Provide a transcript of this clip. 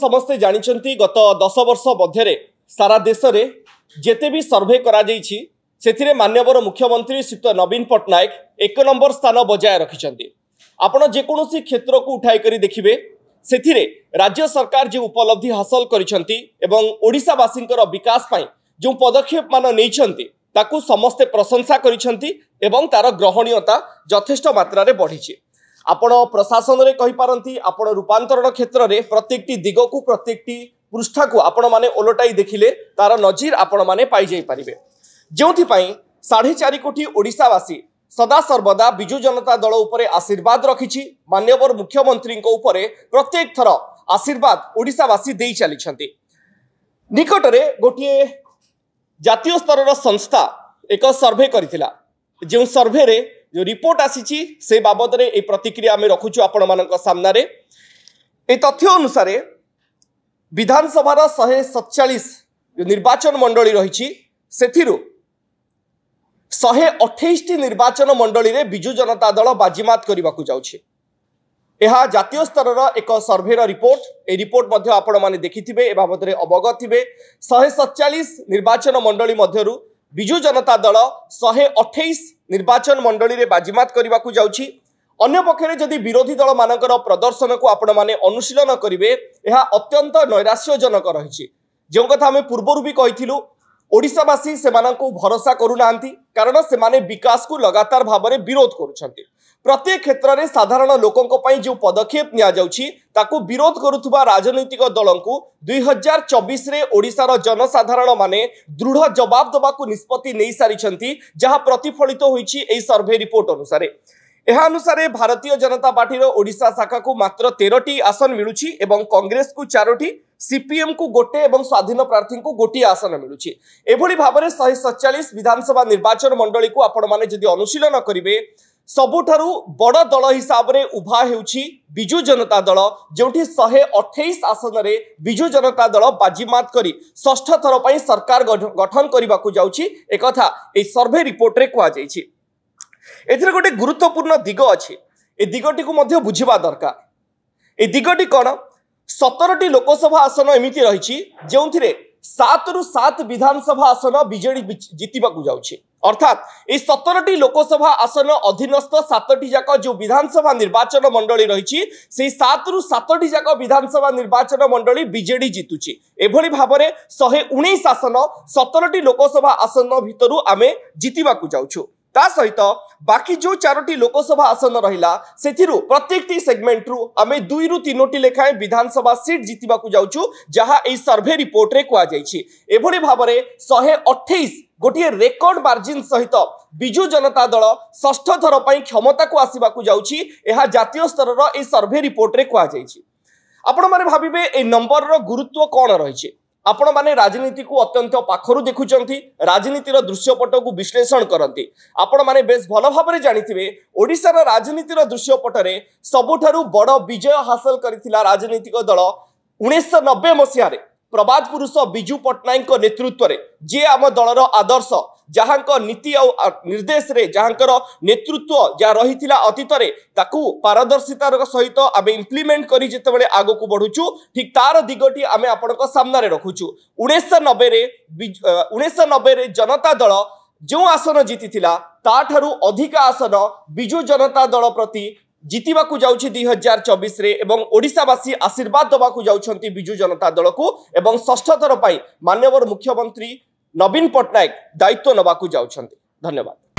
समस्ते जानी गत 10 वर्ष मध्य सारा देश में जिते भी सर्भे कर मान्यवर मुख्यमंत्री श्रीयुक्त नवीन पटनायक 1 नंबर स्थान बजाय रखिंट। आपण जेकोसी क्षेत्र को उठाईकर देखिए से राज्य सरकार जो उपलब्धि हासिल करवासी विकास जो पदक्षेप मान नहीं समस्ते प्रशंसा कर ग्रहणीयता यथेष्ट मात्रा बढ़ी। आपण प्रशासन में कही पारती आपण रूपांतरण क्षेत्र में प्रत्येक दिग को प्रत्येक पृष्ठा को आपण माने ओलटाई देखिले तार नजीर आपण माने पाई जाई परिबे। जोपाई 4.5 कोटी ओडिशावासी सदा सर्वदा बिजु जनता दल उपरे आशीर्वाद रखी मान्यवर मुख्यमंत्री उपरे प्रत्येक थर आशीर्वाद ओडिशावासी देई चली। निकटरे गोटे जातीय स्तर संस्था एक सर्भे करिथिला, जो सर्भे रे जो रिपोर्ट आसी से बाबद रे ए प्रतिक्रिया आम रखुचु आपण मानक सामने। ए तथ्य अनुसार विधानसभा 147 जो निर्वाचन मंडली रही से 128 निर्वाचन मंडली रे बिजु जनता दल बाजीमात करने को जाउछे। यह जातीय स्तर एक सर्भेर रिपोर्ट, ए रिपोर्ट मध्य आपण माने देखिथिबे, ए बाबद रे अवगत थिबे। 147 निर्वाचन मंडली मध्यरु बिजु जनता दल 128 निर्वाचन मंडली रे बाजीमात करने को जाउछी। अन्य पक्षरे जदि विरोधी दल मानकर प्रदर्शन को आपण माने अनुशीलन करिवे, यह अत्यंत नैराश्यजनक रही। जो कथा आम पूर्वर भी कही ओडिशावासी से भरोसा करूना, कारण से विकास को लगातार भाव में विरोध करुंट। प्रत्येक क्षेत्र में साधारण लोकों जो पदक्षेप निजाऊ विरोध करुवा राजनीतिक दल को 2024 ओडिशार जनसाधारण माने दृढ़ जवाब दवा को निष्पत्ति नहीं सारी, जहां प्रतिफलित होई सर्वे रिपोर्ट अनुसार। यह अनुसार भारतीय जनता पार्टी ओडिशा शाखा को मात्र 13टी आसन मिलूची, कांग्रेस को 4टी, सीपीएम को गोटे, स्वाधीन प्रार्थी को गोटे आसन मिलूची। एभली भाव में 147 विधानसभा निर्वाचन मंडली को आपण माने जदि अनुशीलन करेंगे, सबुठारू बड़ दल हिसाब से उभा हेउची बिजु जनता दल, जोठी 128 आसन रे बिजु जनता दल बाजीमात करी 6ठ थर पई सरकार गठन करने को जाउची। एक कथा ए सर्वे रिपोर्ट रे कहा जाइछि। एथिरे गोटे गुरुत्वपूर्ण दिग अच्छे, ए दिगटी को मध्य बुझिबा दरकार। ए दिगटी कौन? 17टी लोकसभा आसन एमती रही, जो 7 रू 7 विधानसभा आसन बीजेडी जितवाकू जाउछी। अर्थात ए 17टी लोकसभा आसन अधीनस्थ 7टी जाक जो विधानसभा निर्वाचन मंडली रही, से 7 रू 7टी जाक विधानसभा निर्वाचन मंडली बीजेडी जितुची। एभली भाव में 119 आसन 17टी लोकसभा आसन भितरु आमे जितवाकू जाउछु। ता सहित बाकी जो 4टी लोकसभा आसन रहिला, प्रत्येक सेगमेंट रु आमे 2 रू 3 टी लेखाएं विधानसभा सीट जीतवा को जाउछु, जहां ए सर्वे रिपोर्ट रे कहा जाइछि। एभली भाव में 128 गोटे रेकर्ड मार्जिन सहित बिजु जनता दल 6ठ थर पई क्षमता को आसीबा को जाउछि। एहा जातीय स्तर रो ए सर्वे रिपोर्ट रे कहा जाइछि। आपण माने भाबिबे ए नंबर रो गुरुत्व कोन रहिछि। आपण माने राजनीति को अत्यंत पाखरु देखुचंती, राजनीतिर दृश्यपट को विश्लेषण करती। आपण माने बेस भल भाव में जानिथिबे ओडिशा रा राजनीतिर दृश्यपटरे सबुठारू बड़ विजय हासिल करिथिला राजनीतिक दल 1990 मसीह रे प्रबाद पुरुष बिजू पटनायक नेतृत्व रे, जे आम दलर आदर्श, जहां नीति आ निर्देश रे जहां नेतृत्व जहाँ रही अतीत पारदर्शितार सहित आम इम्प्लीमेंट करी जिते आग को बढ़ुचु, ठीक तार दिगटी आम आपण सामने रखुचु। 1990 जनता दल जो आसन जीति अधिक आसन बिजु जनता दल प्रति जीतवा को जाउछि 2024 रे, एवं ओडिशावासी आशीर्वाद दवा को जाउछंती बिजु जनता दल को। 6ठ थर पाई मान्यवर मुख्यमंत्री नवीन पटनायक दायित्व नवा को जाउछंती। धन्यवाद।